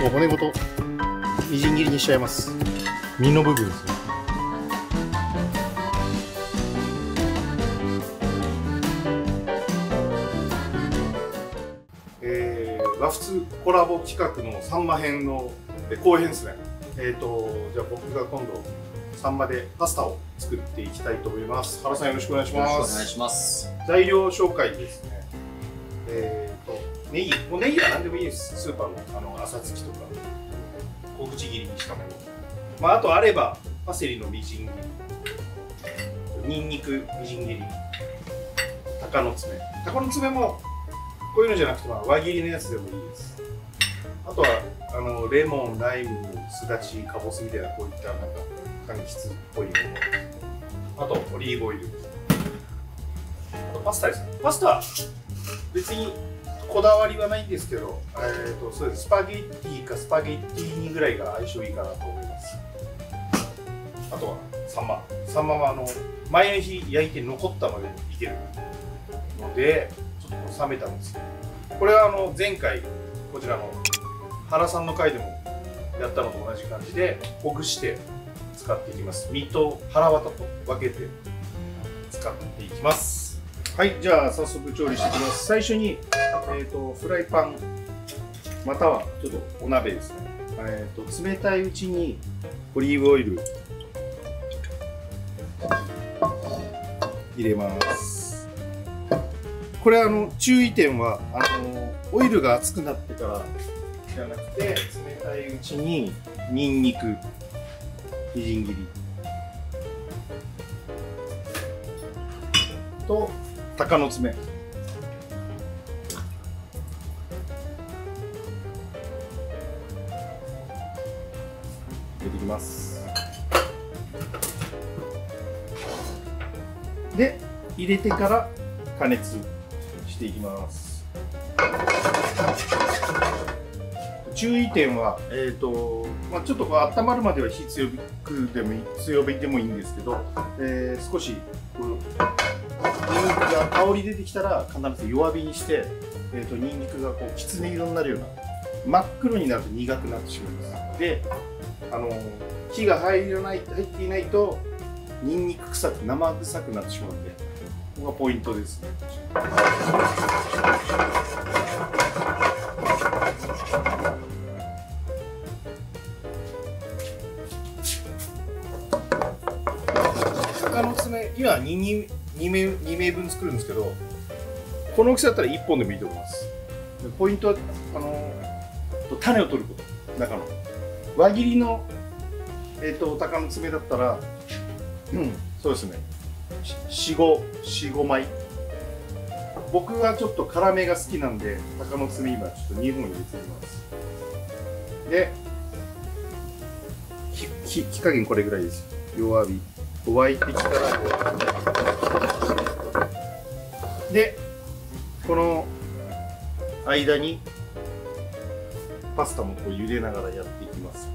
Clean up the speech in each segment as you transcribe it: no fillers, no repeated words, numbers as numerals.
もう骨ごとみじん切りにしちゃいます。身の部分ですね。ラフツコラボ企画のサンマ編の後編ですね。じゃあ僕が今度サンマでパスタを作っていきたいと思います。原さんよろしくお願いします。よろしくお願いします。材料紹介ですね。ネギ、もうネギは何でもいいです。スーパーの浅漬きとか小口切りにしたもの、あとあればパセリのみじん切り、にんにくみじん切り、鷹の爪もこういうのじゃなくて、輪切りのやつでもいいです。あとはレモン、ライム、すだち、かぼすみたいなこういった柑橘っぽいもの、あとオリーブオイル、あとパスタです。パスタは別にこだわりはないんですけど、そうです、スパゲッティかスパゲッティにぐらいが相性いいかなと思います。あとはサンマ。サンマは前の日焼いて残ったまでいけるので冷めたんですよ。これは前回こちらの原さんの回でもやったのと同じ感じでほぐして使っていきます。身と腹わたと分けて使っていきます。はい、じゃあ早速調理していきます。最初に、フライパンまたはちょっとお鍋ですね、冷たいうちにオリーブオイル入れます。これ注意点はオイルが熱くなってからじゃなくて、冷たいうちににんにくみじん切りと鷹の爪、入れていきます。で入れてから加熱していきます。注意点は、ちょっとこう温まるまでは火強くでもいいんですけど、少しこうにんにくが香り出てきたら必ず弱火にして、にんにくがこうきつね色になるような、真っ黒になると苦くなってしまいます。で火が入っていないとにんにく臭く生臭くなってしまうので、ここがポイントですね。鷹の爪、今2名分作るんですけど、この大きさだったら1本でもいいと思います。ポイントは種を取ること。中の輪切りの鷹の爪だったら、そうですね。4、5枚。僕はちょっと辛めが好きなんで、鷹の爪今ちょっと2本入れてみます。で火加減これぐらいです。弱火、沸いてきたらで、この間にパスタもこう茹でながらやっていきます。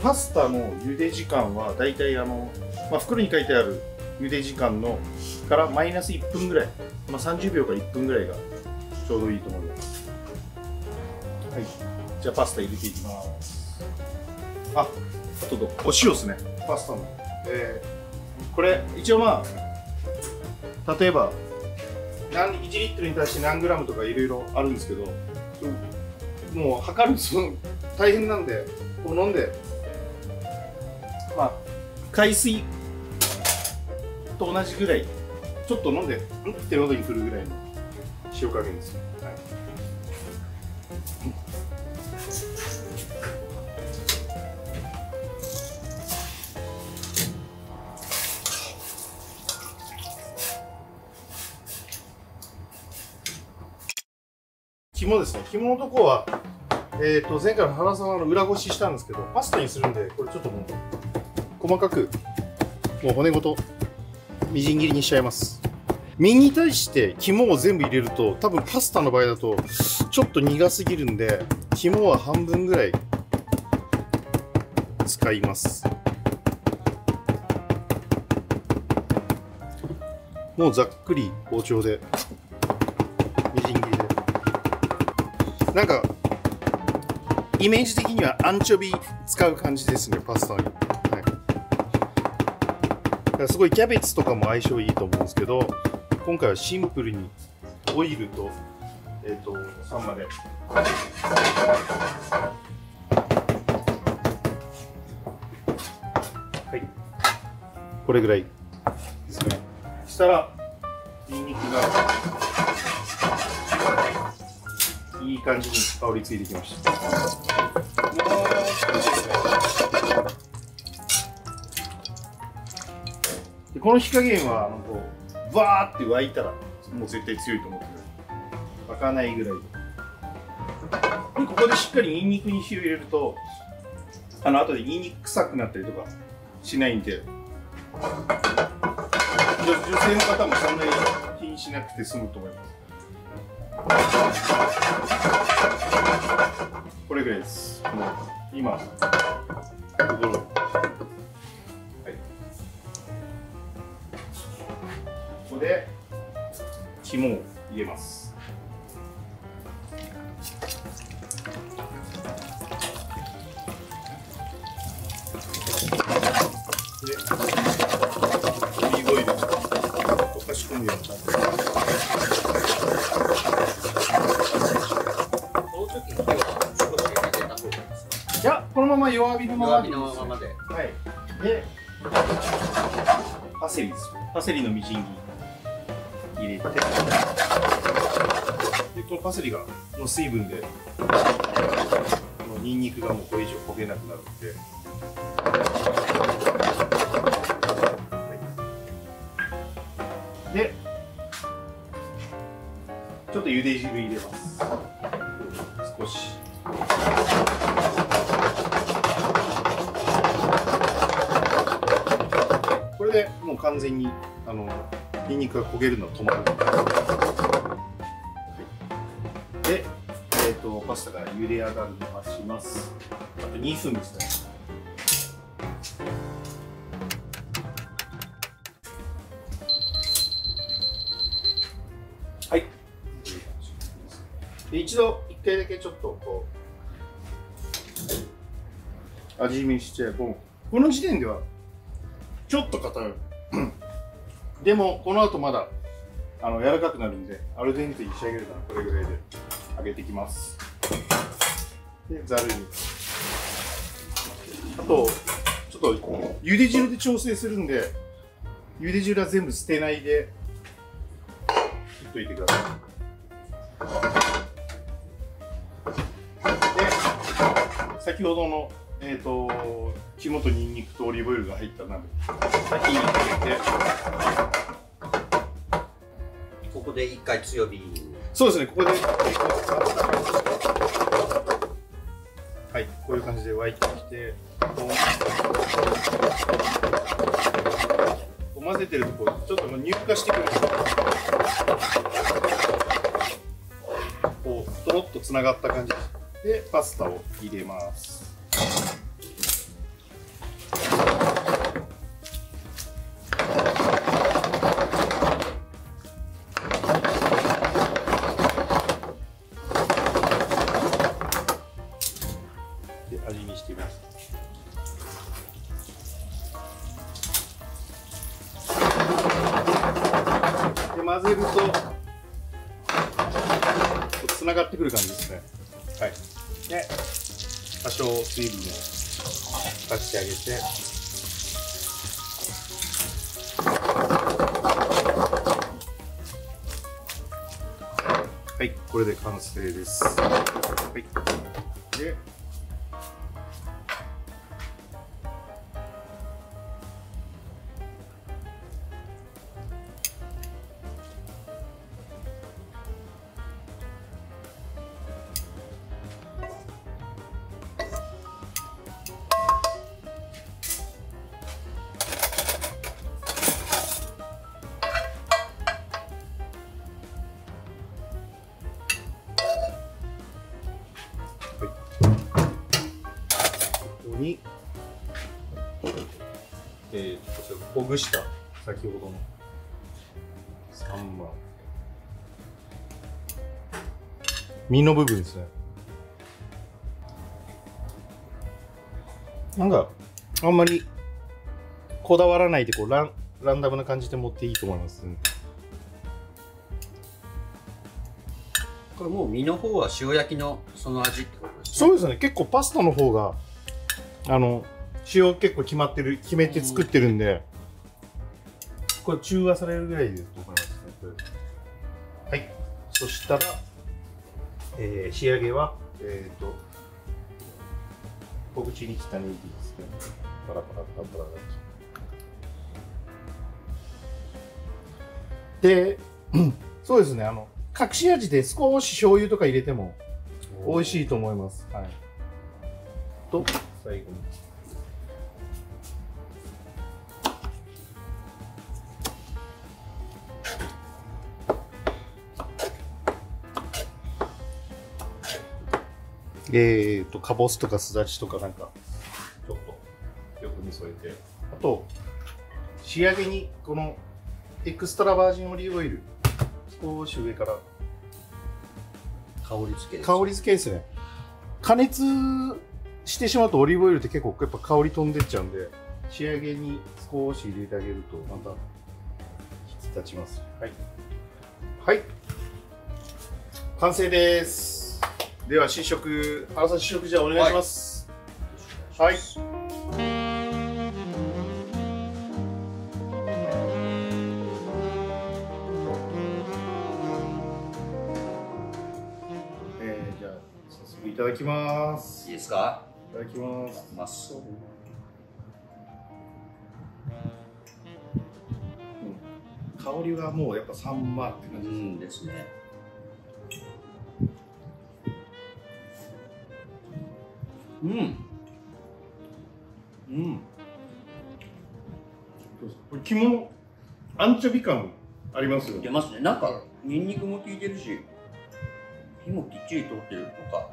パスタの茹で時間はだいたい袋に書いてある茹で時間のからマイナス1分ぐらい、30秒から1分ぐらいがちょうどいいと思います。はい、じゃあパスタ入れていきます。あ、ちょっとお塩ですね、パスタの、これ一応例えば1リットルに対して何グラムとかいろいろあるんですけど、もう測るの大変なんで、飲んで、海水と同じぐらいちょっと飲んでうんって喉にくるぐらいの塩加減ですね。はい、肝ですね。肝のとこは前回の原さんは裏ごししたんですけど、パスタにするんで、これちょっともう細かくもう骨ごとみじん切りにしちゃいます。身に対して肝を全部入れると、多分パスタの場合だとちょっと苦すぎるんで、肝は半分ぐらい使います。もうざっくり包丁でみじん切りでなんかイメージ的にはアンチョビ使う感じですね、パスタに。はい、だからすごいキャベツとかも相性いいと思うんですけど、今回はシンプルにオイルとサンマで。はい、これぐらいですね。そしたらニンニクがいい感じに香りついてきました。でこの火加減はわーって沸いたらもう絶対強いと思ってください。沸かないぐらいで、ここでしっかりニンニクに火を入れると後でニンニク臭くなったりとかしないんで、女性の方もそんなに気にしなくて済むと思います。これぐらいです。もう今ところ、はい、ここで肝を入れます。で、オリーブオイルを溶かし込むような感じで、この時に火は少し入れた方がいいですか？いや、このまま弱火のままでいいですね。弱火のままで。はい。で、パセリです。パセリのみじん切り入れて、で、このパセリがの水分で、このニンニクがもうこれ以上焦げなくなるので。で、ちょっと茹で汁入れます。少し。これでもう完全にニンニクが焦げるのは止まる。はい、で、パスタが茹で上がるのを待ちます。あと2分ですね。一回だけちょっとこう味見して、この時点ではちょっと固いでもこの後まだ柔らかくなるんで、アルデンテに仕上げるならこれぐらいで揚げていきます。でざるに、あとちょっと茹で汁で調整するんで、茹で汁は全部捨てないで切っといてください。先ほどの、肝とニンニクとオリーブオイルが入った鍋、先に入れて、ここで一回強火。そうですね、ここで。はい、こういう感じで沸いてきて、混ぜてるとこうちょっと乳化してくるんですよ。こうとろっとつながった感じです。でパスタを入れます。で味見してみます。で混ぜるとつながってくる感じですね。はい、で多少水分を足してあげて、はい、これで完成です。はい、でに、ほぐした先ほどのサンマ身の部分ですね。なんかあんまりこだわらないでこうランダムな感じで持っていいと思います。これもう身の方は塩焼きのその味ってことですね。そうですね。結構パスタの方が塩結構決めて作ってるんで、これ中和されるぐらいでと思いますね。はい。そしたら、仕上げは小口に汚いですけど、パラパラパラパラで、そうですね。隠し味で少し醤油とか入れても美味しいと思います。はい。と最後にかぼすとかすだちとかなんかちょっとよくに添えて、あと仕上げにこのエクストラバージンオリーブオイル少し上から香り付けですね。加熱してしまうとオリーブオイルって結構やっぱ香り飛んでっちゃうんで、仕上げに少し入れてあげるとまた引き立ちます。はい、はい、完成です。では試食、原さん試食じゃあお願いします。はい、はい、いただきます。いいですか？いただきます。香りはもうやっぱサンマって感じ、うん、ですね。うん。うん。これ肝アンチョビ感ありますよね。出ますね。なんかニンニクも効いてるし、火もきっちり通ってるとか。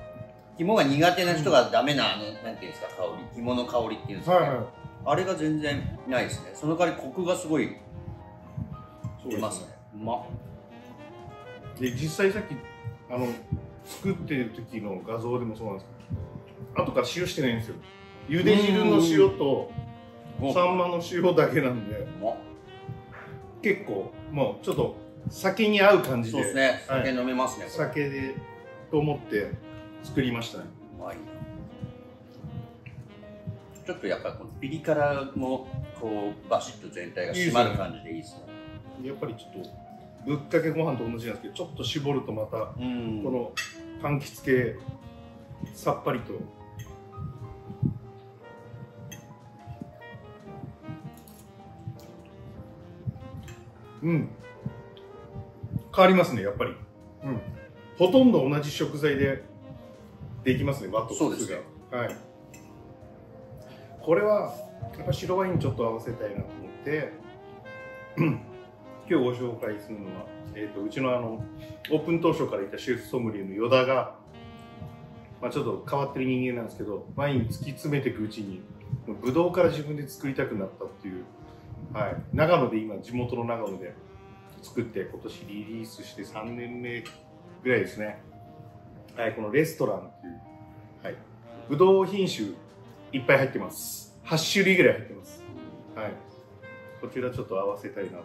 肝が苦手な人がダメな、なんていうんですか、香り、肝の香りっていうんですか、ね、はいはい、あれが全然ないですね。その代わりコクがすごい出ますね。うまっ。で、実際さっき作ってる時の画像でもそうなんですけど、後から塩してないんですよ。ゆで汁の塩とサンマの塩だけなんで、結構もうちょっと酒に合う感じで、そうですね、酒飲めますね、はい、酒でと思って作りましたね。はい。ちょっとやっぱりこのピリ辛もこうバシッと全体が締まる感じでいいですね。やっぱりちょっとぶっかけご飯と同じなんですけど、ちょっと絞るとまたこの柑橘系さっぱりと。うん。変わりますねやっぱり。うん。ほとんど同じ食材で。できますね、ワットソースが。はい。これは、やっぱ白ワインちょっと合わせたいなと思って、今日ご紹介するのは、うちのオープン当初からいたシェフソムリエの依田が、まあ、ちょっと変わってる人間なんですけど、ワイン突き詰めていくうちに、ぶどうから自分で作りたくなったっていう、はい。長野で今、地元の長野で作って、今年リリースして3年目ぐらいですね。はい、このレストランっていう、はい、ぶどう品種いっぱい入ってます。8種類ぐらい入ってます。はい、こちらちょっと合わせたいなと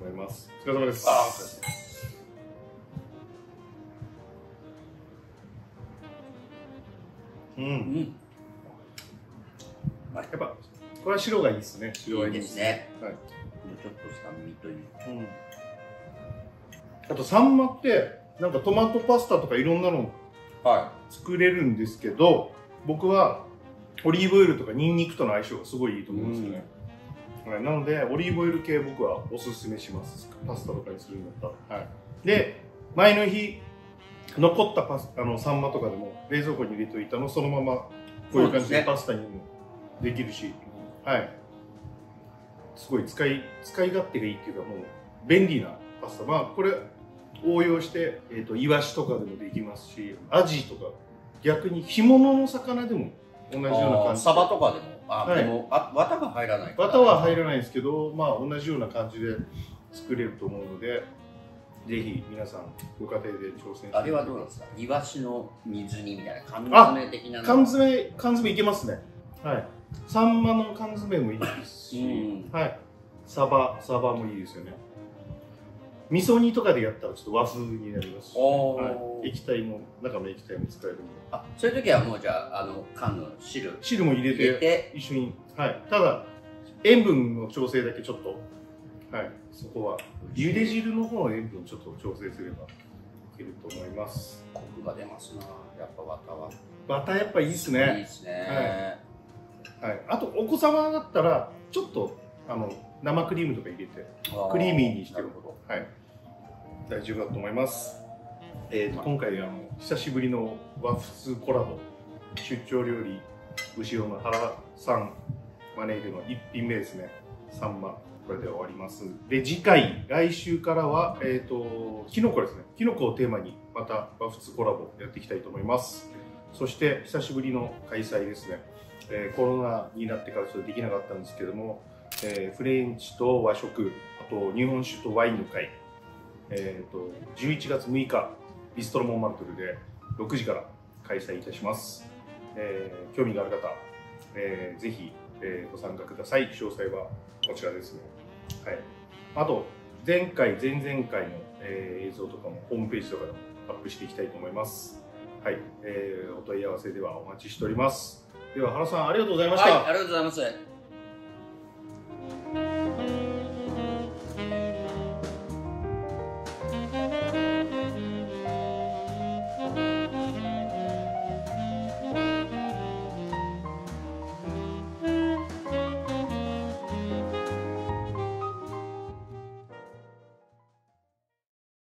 思います。お疲れ様です。あ、お疲れ様です。うん、うん、やっぱこれは白がいいですね。白がいいですね。はい、ちょっと酸味という、うん、あとサンマってなんかトマトパスタとかいろんなの作れるんですけど、はい、僕はオリーブオイルとかニンニクとの相性がすごいいいと思うんですよね、うん、はい、なのでオリーブオイル系僕はおすすめします。パスタとかにするんだったら、はい、で前の日残ったサンマとかでも冷蔵庫に入れておいたのそのままこういう感じでパスタにもできるし、はい、すごい使い勝手がいいっていうかもう便利なパスタ。まあこれ応用して、イワシとかでもできますし、アジとか逆に干物の魚でも同じような感じ。サバとかでも、はい、でも綿が入らないから、綿は入らないですけど、まあ、同じような感じで作れると思うので、ぜひ皆さんご家庭で挑戦してみてください。あれはどうなんですか？イワシの水煮みたいな缶詰的なの。缶詰いけますね。はい。サンマの缶詰もいいですし、はい。サバもいいですよね。味噌煮とかでやったらちょっと和風になりますし、はい、液体も中の液体も使えるので、あ、そういう時はもうじゃあ缶の汁も入れて一緒に、はい。ただ塩分の調整だけちょっと、はい、そこは茹で汁の方の塩分をちょっと調整すればいけると思います。コクが出ますな、やっぱバターやっぱいいですね。いいですね、はい、はい。あとお子様だったらちょっと生クリームとか入れてクリーミーにしてるほど、はい、大丈夫だと思います。今回久しぶりの和風コラボ出張料理牛尾の原さん招いての1品目ですね、サンマ。これで終わります。で、次回来週からはキノコですね。キノコをテーマにまた和風コラボやっていきたいと思います。そして久しぶりの開催ですね、コロナになってからちょっとできなかったんですけども、フレンチと和食、あと日本酒とワインの会、11月6日ビストロモンマルトルで6時から開催いたします。興味がある方、ぜひご参加ください。詳細はこちらですね。はい。あと前回前々回の映像とかもホームページとかでもアップしていきたいと思います。はい。お問い合わせではお待ちしております。では原さん、ありがとうございました。はい、ありがとうございます。